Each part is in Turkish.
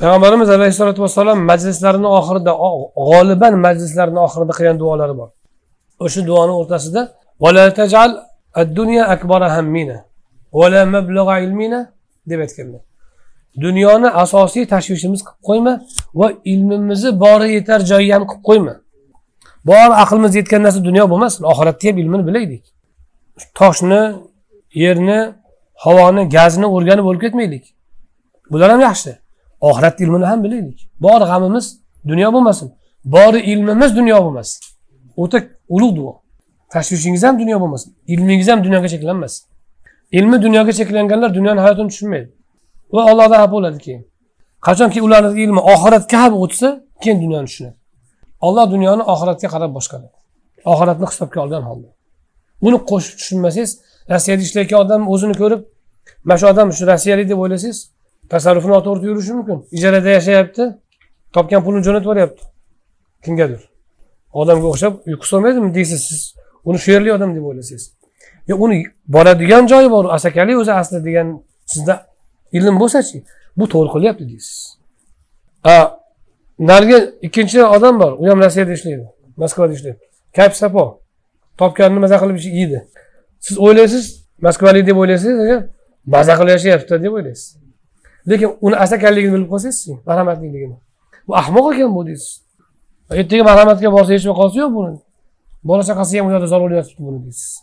Peygamberimiz Aleyhisselatü Vesselam meclislerinin ahirinde, galiben meclislerinin ahirinde kıyan duaları var. O şu duanın ortası da وَلَا تَجْعَلْ اَدْدُنْيَا اَكْبَرَ هَمِّينَ وَلَا مَبْلَغَ عِلْمِينَ deyip etkiler. Dünyanı asasi teşvişimiz koyma ve ilmimizi bari yeter cayiyen koyma. Bari aklımız yetken nasıl dünya bulmasın, ahiret diye ilmini bileydik. Taşını, yerini, havanı, gazini, organı bölük etmeydik. Bunlar hem yaxşı. Ahiret ilmini hem bileydik. Bari gamimiz dünya bulmasın. Bari ilmimiz dünya bulmasın. O tek ulu dua. Teşvişiniz hem dünya bulmasın. İlminiz hem dünyaya çekilenmesin. İlmi dünyaya çekilenler dünyanın hayatını düşünmeyin. Ve Allah'da hep oladı ki. Kaçan ki ulanır ilmi ahiretke hep otsa kendi dünyanı düşünür. Allah dünyanı ahiretke kadar başkadır. Ahiretini kısapki algan halde. Bunu koşup düşünmesiz. Resiyeli işleki adam uzunu görüp meşe adam şu resiyeli de böylesiz. Tasarrufunu altı orta yürüyüşü mümkün. İcarede yaşa yaptı. Topken pulun cönet var yaptı. Kim gelir? Adam okşap uykusu olmaydı mı? Değilsiz siz. Onu şehirli adam diye böylesiz. Ya onu bana diyen cahil var. Asakali özel aslında diyen sizde İlim bu seçki. Bu torkulu yaptı diyeceğiz. Nerge ikinci adam var. Uyam Rusya'da işleydi. Moskva'da işleydi. Kalp sapo. Topkanını mazaklı bir şey iyiydi. Siz öylesiz. Moskva'lı diye böylesiz. Mazaklı şey yaptı diye böylesiz. Lekin onu asakalligini bilip koysaysın. Merhametligini. Bu ahmak hakem bu diyeceğiz. Ettiği merhametke varsa hiç vakası yok bunun. Bana şakasıya muyada zor oluyor tuttu bunu diyeceğiz.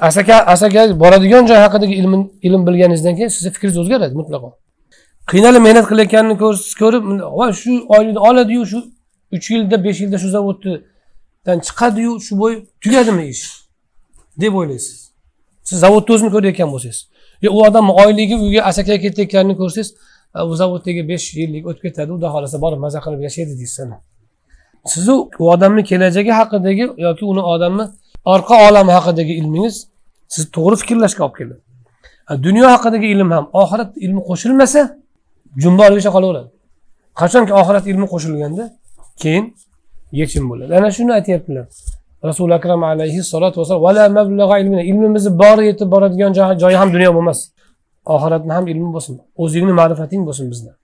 Asaka boradigan joy haqidagi ilm bilganingizdan keyin sizning fikringiz o'zgaradi mutlaqo. Qiynalib mehnat qilayotganini ko'rib, "Va shu oylikni oladi-yu, shu 3 yilda, 5 yilda shu zavoddan chiqadi-yu, shu bo'y tugadimi ish?" deb o'ylaysiz. Siz zavodni o'zini ko'rayotgan bo'lsangiz, yo u odam oyligi uyga asakaga ketayotganini ko'rsangiz, "Bu zavoddagi 5 yillik o'tib ketadi, uda xolasa borib maza qilib yashaydi" deysiz. Siz u odamning kelajagi haqidagi yoki uni odamni arka alam hakkındaki ilminiz siz doğru fikirleşke yapıyorlar. Yani dünya hakkındaki ilim hem ahiret ilmi koşulmasa cümle alıyor şakalı olur. Kaçan ki ahiret ilmi koşulganda keyin yekşim olur. Yani şunu ayet yapıyorlar. Resul-i Ekrem aleyhissalatu vesselam "Ve la meblağa ilmine" ilmimizi bari yetib baradigan joyi hem dünya bulmaz. Ahiretin hem ilmi bulsun. O ilmi marifetin bulsun bizden.